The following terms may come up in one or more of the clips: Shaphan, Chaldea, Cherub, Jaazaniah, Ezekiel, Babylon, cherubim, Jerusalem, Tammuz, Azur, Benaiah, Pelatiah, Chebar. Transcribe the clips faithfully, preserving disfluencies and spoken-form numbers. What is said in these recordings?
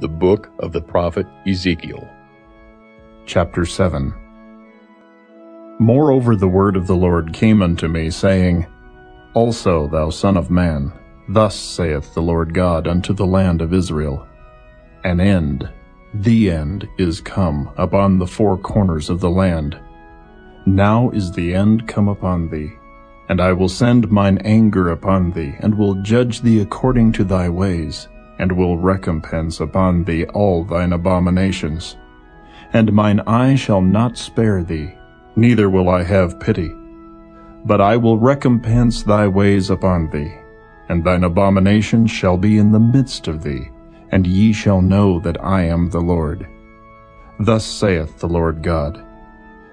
The Book of the Prophet Ezekiel. Chapter seven. Moreover the word of the Lord came unto me, saying, Also, thou son of man, thus saith the Lord God unto the land of Israel, An end, the end, is come upon the four corners of the land. Now is the end come upon thee, and I will send mine anger upon thee, and will judge thee according to thy ways, and will recompense upon thee all thine abominations. And mine eye shall not spare thee, neither will I have pity. But I will recompense thy ways upon thee, and thine abominations shall be in the midst of thee, and ye shall know that I am the Lord. Thus saith the Lord God,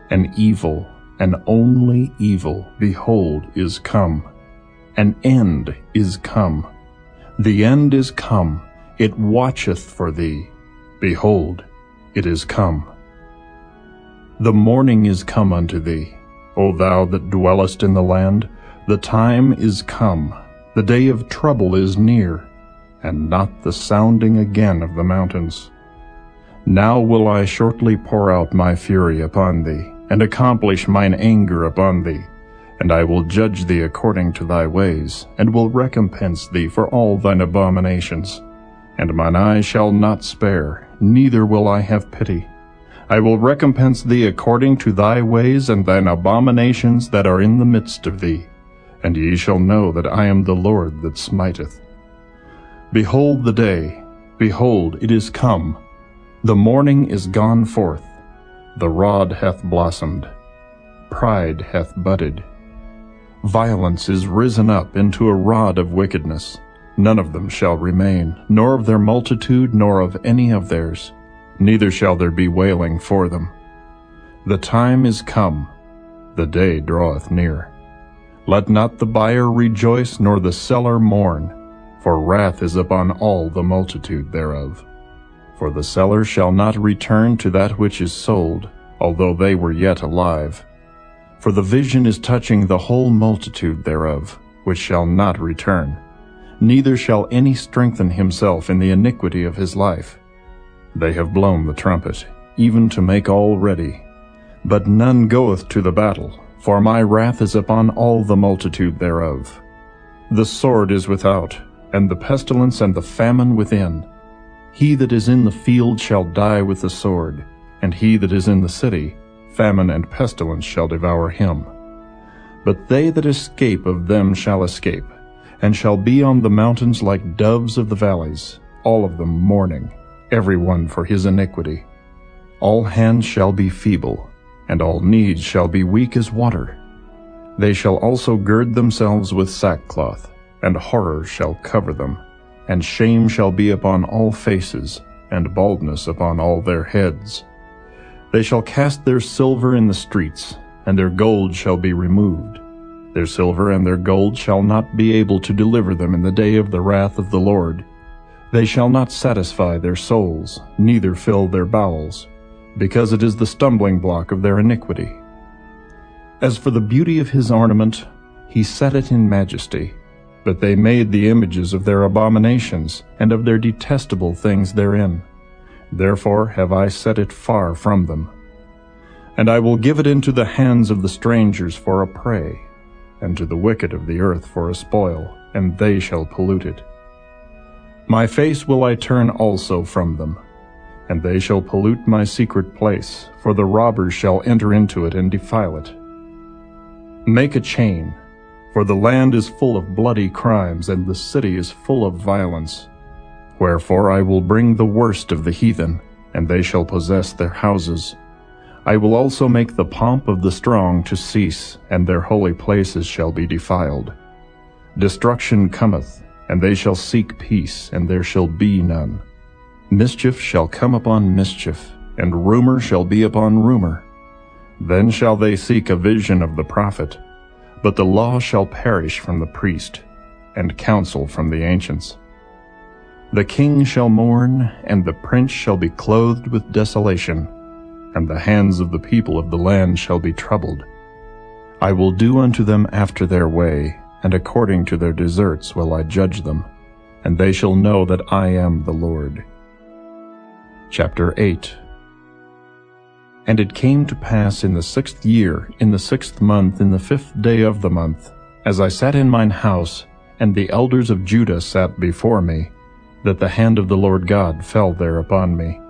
An evil, an only evil, behold, is come. An end is come. The end is come. It watcheth for thee. Behold, it is come. The morning is come unto thee, O thou that dwellest in the land. The time is come. The day of trouble is near, and not the sounding again of the mountains. Now will I shortly pour out my fury upon thee, and accomplish mine anger upon thee, and I will judge thee according to thy ways, and will recompense thee for all thine abominations. And mine eye shall not spare, neither will I have pity. I will recompense thee according to thy ways and thine abominations that are in the midst of thee, and ye shall know that I am the Lord that smiteth. Behold the day, behold, it is come. The morning is gone forth. The rod hath blossomed, pride hath budded. Violence is risen up into a rod of wickedness. None of them shall remain, nor of their multitude, nor of any of theirs. Neither shall there be wailing for them. The time is come, the day draweth near. Let not the buyer rejoice, nor the seller mourn, for wrath is upon all the multitude thereof. For the seller shall not return to that which is sold, although they were yet alive. For the vision is touching the whole multitude thereof, which shall not return. Neither shall any strengthen himself in the iniquity of his life. They have blown the trumpet, even to make all ready. But none goeth to the battle, for my wrath is upon all the multitude thereof. The sword is without, and the pestilence and the famine within. He that is in the field shall die with the sword, and he that is in the city, famine and pestilence shall devour him. But they that escape of them shall escape, and shall be on the mountains like doves of the valleys, all of them mourning, every one for his iniquity. All hands shall be feeble, and all knees shall be weak as water. They shall also gird themselves with sackcloth, and horror shall cover them. And shame shall be upon all faces, and baldness upon all their heads. They shall cast their silver in the streets, and their gold shall be removed. Their silver and their gold shall not be able to deliver them in the day of the wrath of the Lord. They shall not satisfy their souls, neither fill their bowels, because it is the stumbling block of their iniquity. As for the beauty of his ornament, he set it in majesty. But they made the images of their abominations, and of their detestable things therein. Therefore have I set it far from them. And I will give it into the hands of the strangers for a prey, and to the wicked of the earth for a spoil, and they shall pollute it. My face will I turn also from them, and they shall pollute my secret place, for the robbers shall enter into it and defile it. Make a chain, for the land is full of bloody crimes, and the city is full of violence. Wherefore I will bring the worst of the heathen, and they shall possess their houses. I will also make the pomp of the strong to cease, and their holy places shall be defiled. Destruction cometh, and they shall seek peace, and there shall be none. Mischief shall come upon mischief, and rumor shall be upon rumor. Then shall they seek a vision of the prophet. But the law shall perish from the priest, and counsel from the ancients. The king shall mourn, and the prince shall be clothed with desolation, and the hands of the people of the land shall be troubled. I will do unto them after their way, and according to their deserts will I judge them, and they shall know that I am the Lord. Chapter eight. And it came to pass in the sixth year, in the sixth month, in the fifth day of the month, as I sat in mine house, and the elders of Judah sat before me, that the hand of the Lord God fell there upon me.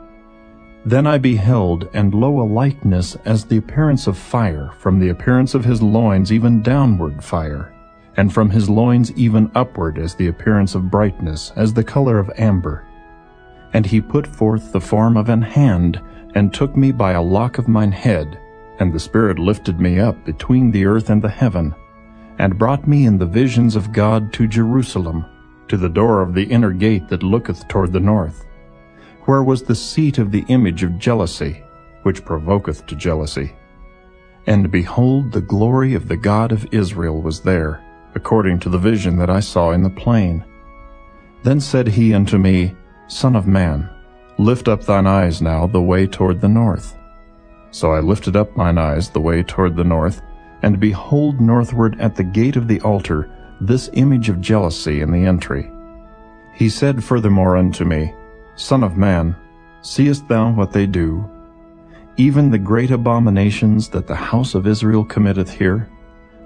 Then I beheld, and lo, a likeness as the appearance of fire, from the appearance of his loins even downward fire, and from his loins even upward as the appearance of brightness, as the color of amber. And he put forth the form of an hand, and took me by a lock of mine head, and the Spirit lifted me up between the earth and the heaven, and brought me in the visions of God to Jerusalem, to the door of the inner gate that looketh toward the north, where was the seat of the image of jealousy, which provoketh to jealousy. And behold, the glory of the God of Israel was there, according to the vision that I saw in the plain. Then said he unto me, Son of man, lift up thine eyes now the way toward the north. So I lifted up mine eyes the way toward the north, and behold northward at the gate of the altar this image of jealousy in the entry. He said furthermore unto me, Son of man, seest thou what they do? Even the great abominations that the house of Israel committeth here,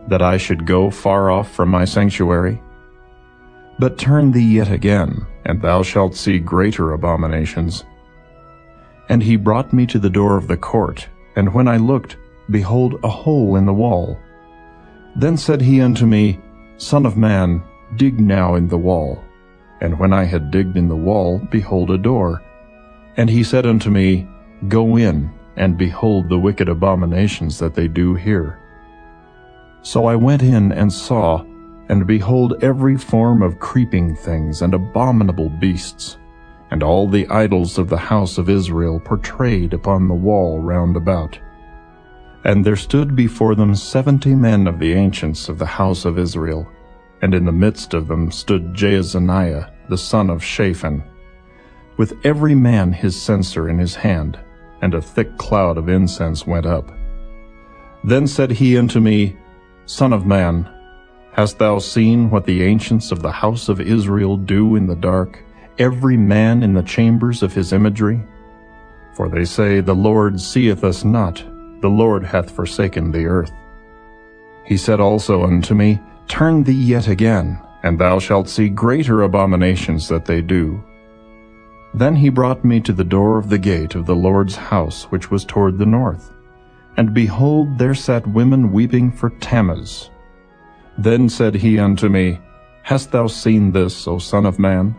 that I should go far off from my sanctuary? But turn thee yet again, and thou shalt see greater abominations. And he brought me to the door of the court, and when I looked, behold, a hole in the wall. Then said he unto me, Son of man, dig now in the wall. And when I had digged in the wall, behold, a door. And he said unto me, Go in, and behold the wicked abominations that they do here. So I went in and saw, and behold every form of creeping things and abominable beasts, and all the idols of the house of Israel portrayed upon the wall round about. And there stood before them seventy men of the ancients of the house of Israel, and in the midst of them stood Jaazaniah, the son of Shaphan, with every man his censer in his hand, and a thick cloud of incense went up. Then said he unto me, Son of man, hast thou seen what the ancients of the house of Israel do in the dark, every man in the chambers of his imagery? For they say, The Lord seeth us not, the Lord hath forsaken the earth. He said also unto me, Turn thee yet again, and thou shalt see greater abominations that they do. Then he brought me to the door of the gate of the Lord's house, which was toward the north. And behold, there sat women weeping for Tammuz. Then said he unto me, Hast thou seen this, O son of man?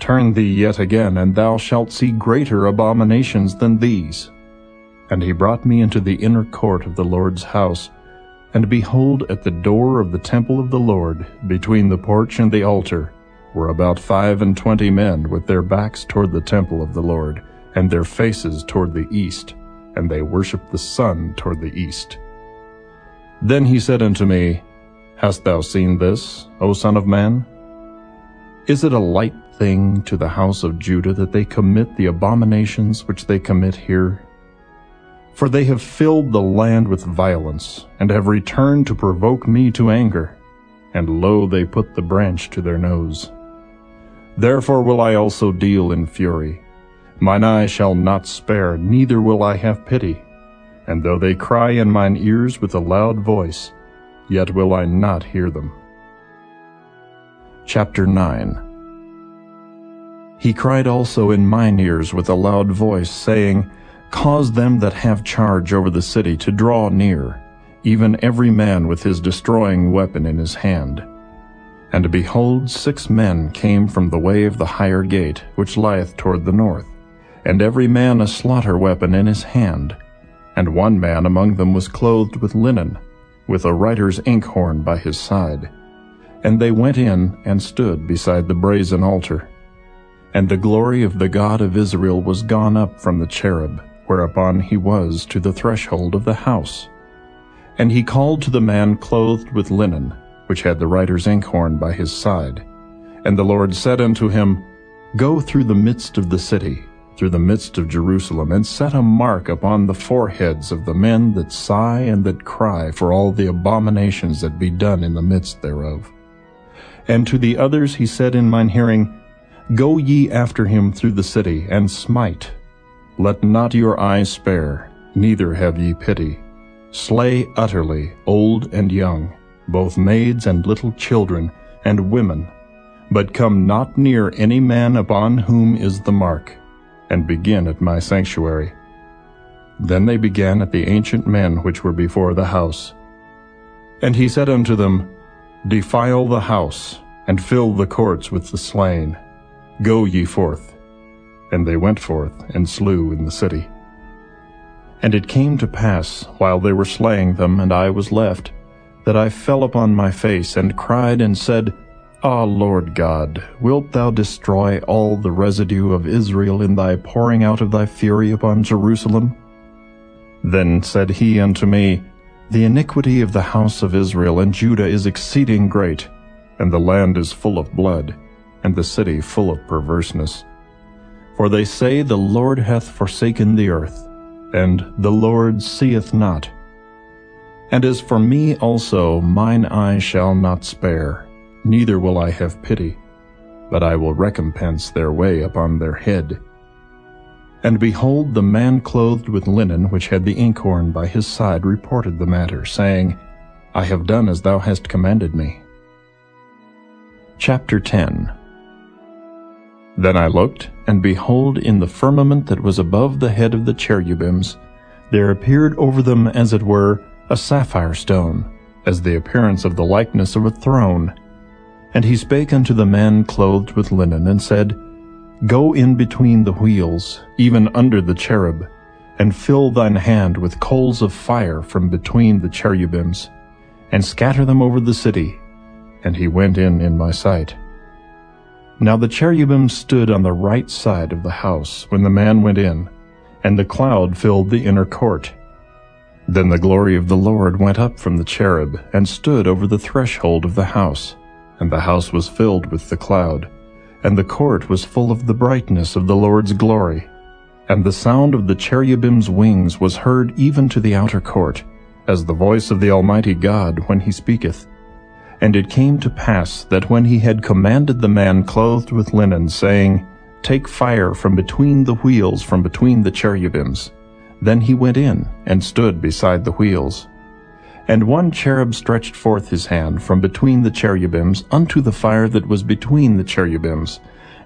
Turn thee yet again, and thou shalt see greater abominations than these. And he brought me into the inner court of the Lord's house, and behold, at the door of the temple of the Lord, between the porch and the altar, were about five and twenty men with their backs toward the temple of the Lord, and their faces toward the east, and they worshipped the sun toward the east. Then he said unto me, Hast thou seen this, O son of man? Is it a light thing to the house of Judah that they commit the abominations which they commit here? For they have filled the land with violence, and have returned to provoke me to anger. And lo, they put the branch to their nose. Therefore will I also deal in fury. Mine eye shall not spare, neither will I have pity. And though they cry in mine ears with a loud voice, yet will I not hear them. Chapter nine. He cried also in mine ears with a loud voice, saying, Cause them that have charge over the city to draw near, even every man with his destroying weapon in his hand. And behold, six men came from the way of the higher gate, which lieth toward the north, and every man a slaughter weapon in his hand. And one man among them was clothed with linen, with a writer's inkhorn by his side. And they went in and stood beside the brazen altar. And the glory of the God of Israel was gone up from the cherub, whereupon he was, to the threshold of the house. And he called to the man clothed with linen, which had the writer's inkhorn by his side. And the Lord said unto him, Go through the midst of the city, through the midst of Jerusalem, and set a mark upon the foreheads of the men that sigh and that cry for all the abominations that be done in the midst thereof. And to the others he said in mine hearing, Go ye after him through the city, and smite, Let not your eyes spare, neither have ye pity. Slay utterly old and young, both maids and little children, and women, but come not near any man upon whom is the mark, and begin at my sanctuary. Then they began at the ancient men which were before the house. And he said unto them, Defile the house, and fill the courts with the slain. Go ye forth. And they went forth, and slew in the city. And it came to pass, while they were slaying them, and I was left, that I fell upon my face, and cried, and said, Ah, Lord God, wilt thou destroy all the residue of Israel in thy pouring out of thy fury upon Jerusalem? Then said he unto me, The iniquity of the house of Israel and Judah is exceeding great, and the land is full of blood, and the city full of perverseness. For they say, The Lord hath forsaken the earth, and the Lord seeth not. And as for me also, mine eye shall not spare, neither will I have pity, but I will recompense their way upon their head. And behold, the man clothed with linen, which had the inkhorn by his side, reported the matter, saying, I have done as thou hast commanded me. Chapter ten. Then I looked, and behold, in the firmament that was above the head of the cherubims, there appeared over them, as it were, a sapphire stone, as the appearance of the likeness of a throne. And he spake unto the man clothed with linen, and said, Go in between the wheels, even under the cherub, and fill thine hand with coals of fire from between the cherubims, and scatter them over the city. And he went in in my sight. Now the cherubim stood on the right side of the house when the man went in, and the cloud filled the inner court. Then the glory of the Lord went up from the cherub, and stood over the threshold of the house. And the house was filled with the cloud, and the court was full of the brightness of the Lord's glory. And the sound of the cherubim's wings was heard even to the outer court, as the voice of the Almighty God when he speaketh. And it came to pass that when he had commanded the man clothed with linen, saying, Take fire from between the wheels, from between the cherubims, then he went in, and stood beside the wheels. And one cherub stretched forth his hand from between the cherubims unto the fire that was between the cherubims,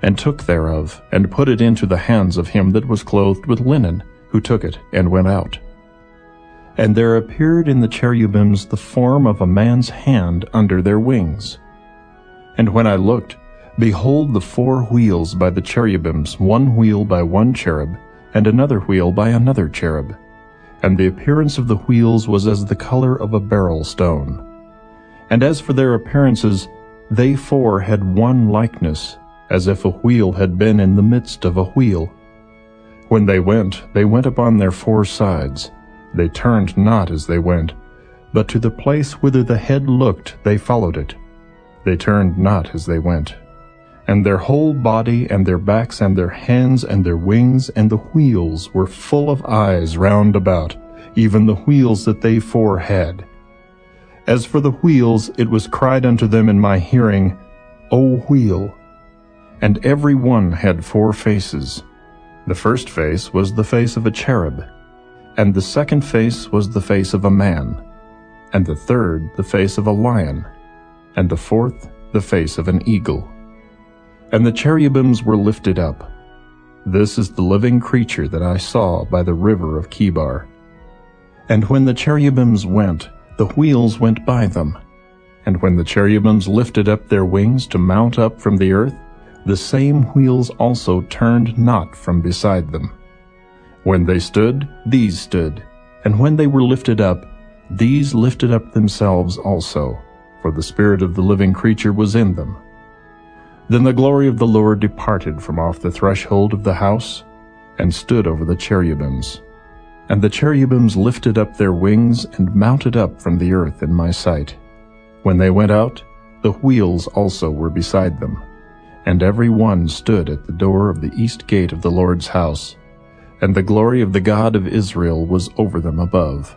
and took thereof, and put it into the hands of him that was clothed with linen, who took it, and went out. And there appeared in the cherubims the form of a man's hand under their wings. And when I looked, behold, the four wheels by the cherubims, one wheel by one cherub, and another wheel by another cherub. And the appearance of the wheels was as the color of a beryl stone. And as for their appearances, they four had one likeness, as if a wheel had been in the midst of a wheel. When they went, they went upon their four sides. They turned not as they went, but to the place whither the head looked they followed it. They turned not as they went. And their whole body, and their backs, and their hands, and their wings, and the wheels were full of eyes round about, even the wheels that they four had. As for the wheels, it was cried unto them in my hearing, O wheel. And every one had four faces. The first face was the face of a cherub, and the second face was the face of a man, and the third the face of a lion, and the fourth the face of an eagle. And the cherubims were lifted up. This is the living creature that I saw by the river of Chebar. And when the cherubims went, the wheels went by them. And when the cherubims lifted up their wings to mount up from the earth, the same wheels also turned not from beside them. When they stood, these stood. And when they were lifted up, these lifted up themselves also, for the spirit of the living creature was in them. Then the glory of the Lord departed from off the threshold of the house, and stood over the cherubims. And the cherubims lifted up their wings, and mounted up from the earth in my sight. When they went out, the wheels also were beside them. And every one stood at the door of the east gate of the Lord's house. And the glory of the God of Israel was over them above.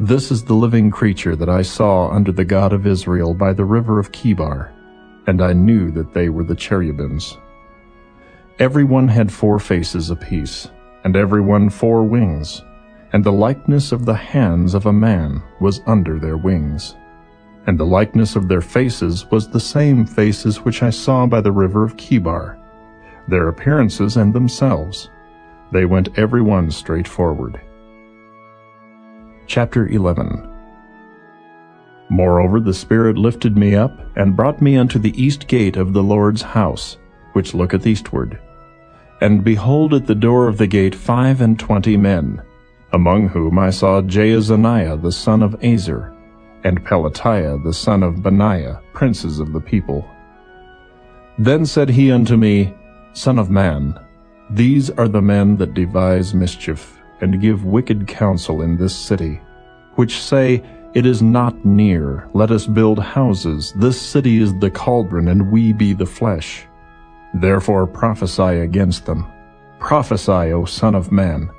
This is the living creature that I saw under the God of Israel by the river of Chebar. And I knew that they were the cherubims. Every one had four faces apiece, and every one four wings, and the likeness of the hands of a man was under their wings. And the likeness of their faces was the same faces which I saw by the river of Chebar, their appearances and themselves. They went every one straight forward. Chapter eleven. Moreover, the Spirit lifted me up, and brought me unto the east gate of the Lord's house, which looketh eastward. And behold, at the door of the gate five and twenty men, among whom I saw Jaazaniah the son of Azur, and Pelatiah the son of Benaiah, princes of the people. Then said he unto me, Son of man, these are the men that devise mischief, and give wicked counsel in this city, which say, It is not near, let us build houses, this city is the cauldron, and we be the flesh. Therefore prophesy against them. Prophesy, O Son of man.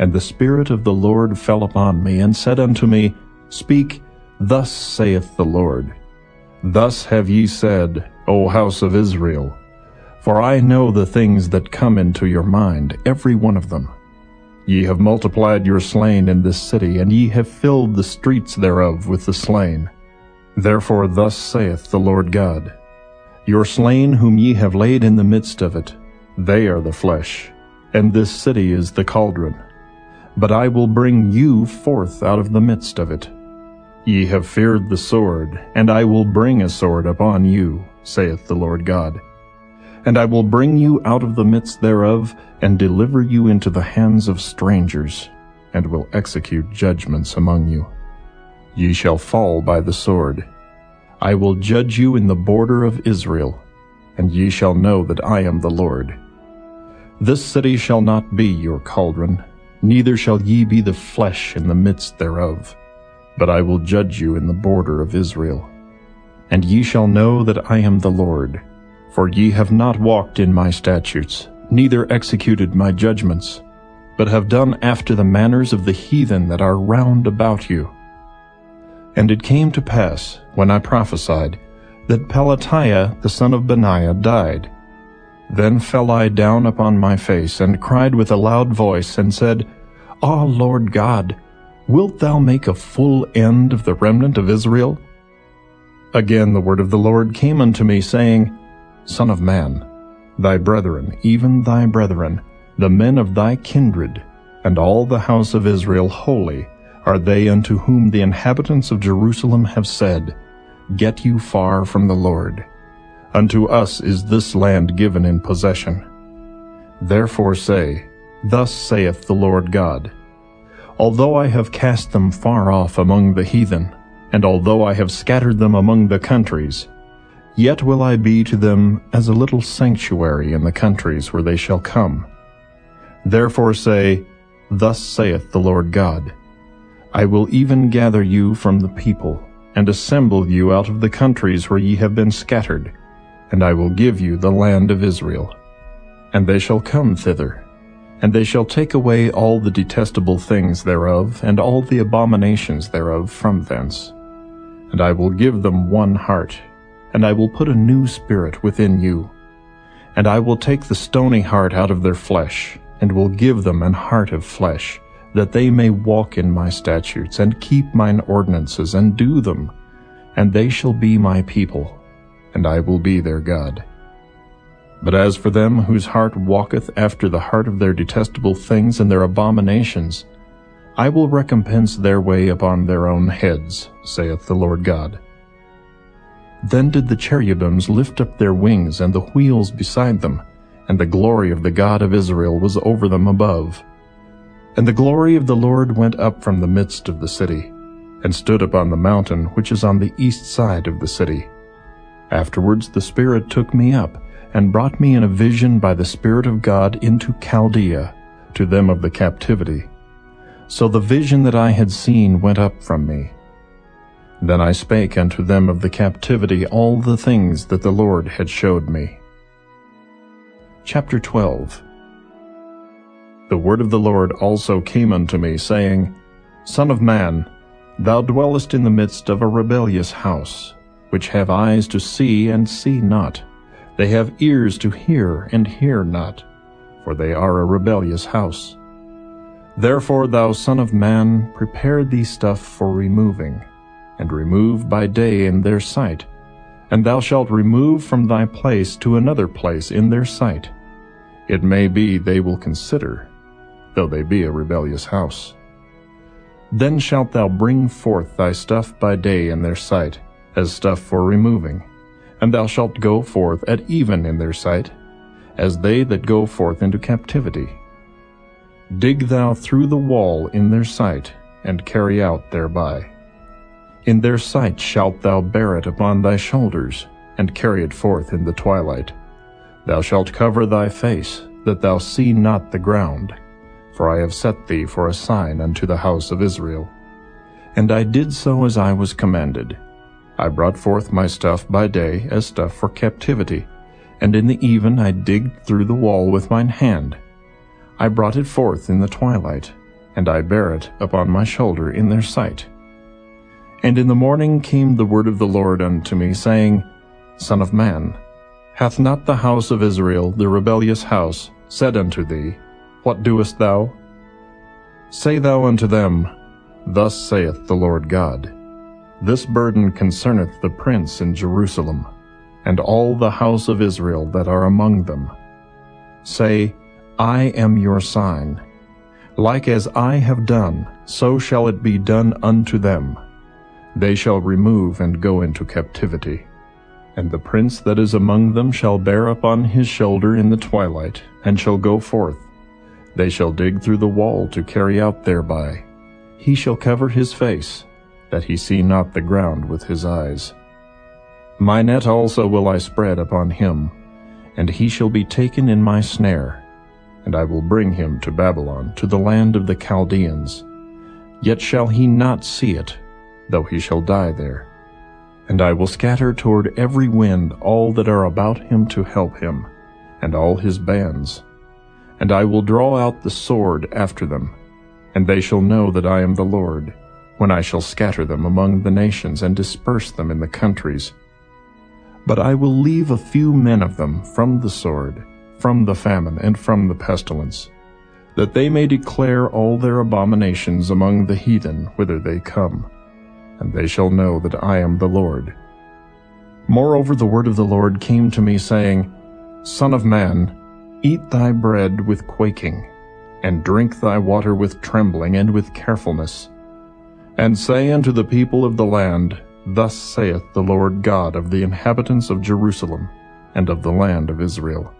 And the Spirit of the Lord fell upon me, and said unto me, Speak, thus saith the Lord. Thus have ye said, O house of Israel, for I know the things that come into your mind, every one of them. Ye have multiplied your slain in this city, and ye have filled the streets thereof with the slain. Therefore thus saith the Lord God, Your slain whom ye have laid in the midst of it, they are the flesh, and this city is the cauldron. But I will bring you forth out of the midst of it. Ye have feared the sword, and I will bring a sword upon you, saith the Lord God. And I will bring you out of the midst thereof, and deliver you into the hands of strangers, and will execute judgments among you. Ye shall fall by the sword. I will judge you in the border of Israel, and ye shall know that I am the Lord. This city shall not be your cauldron, neither shall ye be the flesh in the midst thereof, but I will judge you in the border of Israel. And ye shall know that I am the Lord. For ye have not walked in my statutes, neither executed my judgments, but have done after the manners of the heathen that are round about you. And it came to pass, when I prophesied, that Pelatiah the son of Benaiah died. Then fell I down upon my face, and cried with a loud voice, and said, Ah, Lord God, wilt thou make a full end of the remnant of Israel? Again the word of the Lord came unto me, saying, Son of man, thy brethren, even thy brethren, the men of thy kindred, and all the house of Israel holy, are they unto whom the inhabitants of Jerusalem have said, Get you far from the Lord. Unto us is this land given in possession. Therefore say, Thus saith the Lord God, Although I have cast them far off among the heathen, and although I have scattered them among the countries, yet will I be to them as a little sanctuary in the countries where they shall come. Therefore say, Thus saith the Lord God, I will even gather you from the people, and assemble you out of the countries where ye have been scattered, and I will give you the land of Israel. And they shall come thither, and they shall take away all the detestable things thereof, and all the abominations thereof from thence. And I will give them one heart, and I will put a new spirit within you. And I will take the stony heart out of their flesh, and will give them an heart of flesh, that they may walk in my statutes, and keep mine ordinances, and do them. And they shall be my people, and I will be their God. But as for them whose heart walketh after the heart of their detestable things and their abominations, I will recompense their way upon their own heads, saith the Lord God. Then did the cherubims lift up their wings, and the wheels beside them, and the glory of the God of Israel was over them above. And the glory of the Lord went up from the midst of the city, and stood upon the mountain which is on the east side of the city. Afterwards the Spirit took me up, and brought me in a vision by the Spirit of God into Chaldea, to them of the captivity. So the vision that I had seen went up from me. Then I spake unto them of the captivity all the things that the Lord had showed me. Chapter twelve. The word of the Lord also came unto me, saying, Son of man, thou dwellest in the midst of a rebellious house, which have eyes to see and see not. They have ears to hear and hear not, for they are a rebellious house. Therefore, thou son of man, prepare thee stuff for removing, and remove by day in their sight, and thou shalt remove from thy place to another place in their sight. It may be they will consider, though they be a rebellious house. Then shalt thou bring forth thy stuff by day in their sight, as stuff for removing, and thou shalt go forth at even in their sight, as they that go forth into captivity. Dig thou through the wall in their sight, and carry out thereby. In their sight shalt thou bear it upon thy shoulders, and carry it forth in the twilight. Thou shalt cover thy face, that thou see not the ground, for I have set thee for a sign unto the house of Israel. And I did so as I was commanded. I brought forth my stuff by day as stuff for captivity, and in the even I digged through the wall with mine hand. I brought it forth in the twilight, and I bare it upon my shoulder in their sight. And in the morning came the word of the Lord unto me, saying, Son of man, hath not the house of Israel, the rebellious house, said unto thee, What doest thou? Say thou unto them, Thus saith the Lord God, This burden concerneth the prince in Jerusalem, and all the house of Israel that are among them. Say, I am your sign. Like as I have done, so shall it be done unto them. They shall remove and go into captivity. And the prince that is among them shall bear upon his shoulder in the twilight, and shall go forth. They shall dig through the wall to carry out thereby. He shall cover his face, that he see not the ground with his eyes. My net also will I spread upon him, and he shall be taken in my snare, and I will bring him to Babylon, to the land of the Chaldeans. Yet shall he not see it, though he shall die there. And I will scatter toward every wind all that are about him to help him, and all his bands. And I will draw out the sword after them, and they shall know that I am the Lord, when I shall scatter them among the nations and disperse them in the countries. But I will leave a few men of them from the sword, from the famine, and from the pestilence, that they may declare all their abominations among the heathen whither they come. And they shall know that I am the Lord. Moreover, the word of the Lord came to me, saying, Son of man, eat thy bread with quaking, and drink thy water with trembling and with carefulness. And say unto the people of the land, Thus saith the Lord God of the inhabitants of Jerusalem, and of the land of Israel.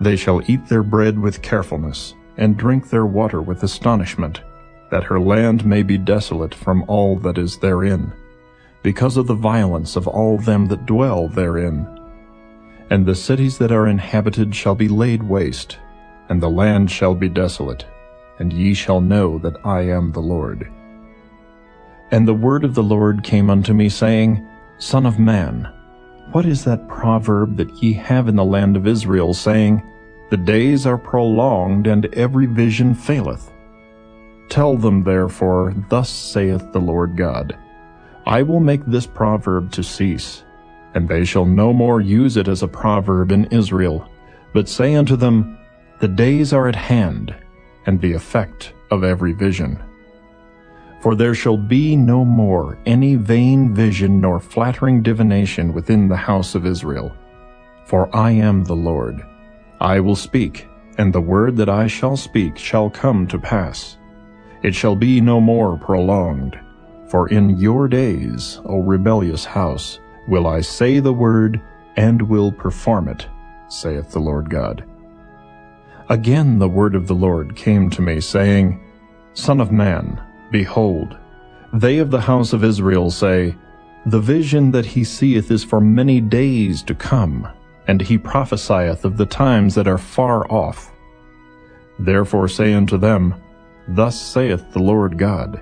They shall eat their bread with carefulness, and drink their water with astonishment, that her land may be desolate from all that is therein, because of the violence of all them that dwell therein. And the cities that are inhabited shall be laid waste, and the land shall be desolate, and ye shall know that I am the Lord. And the word of the Lord came unto me, saying, Son of man, what is that proverb that ye have in the land of Israel, saying, The days are prolonged, and every vision faileth? Tell them therefore, Thus saith the Lord God, I will make this proverb to cease, and they shall no more use it as a proverb in Israel, but say unto them, The days are at hand, and the effect of every vision. For there shall be no more any vain vision nor flattering divination within the house of Israel. For I am the Lord. I will speak, and the word that I shall speak shall come to pass. It shall be no more prolonged. For in your days, O rebellious house, will I say the word, and will perform it, saith the Lord God. Again the word of the Lord came to me, saying, Son of man, behold, they of the house of Israel say, The vision that he seeth is for many days to come, and he prophesieth of the times that are far off. Therefore say unto them, Thus saith the Lord God,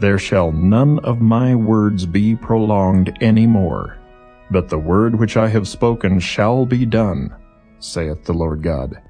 There shall none of my words be prolonged any more, but the word which I have spoken shall be done, saith the Lord God.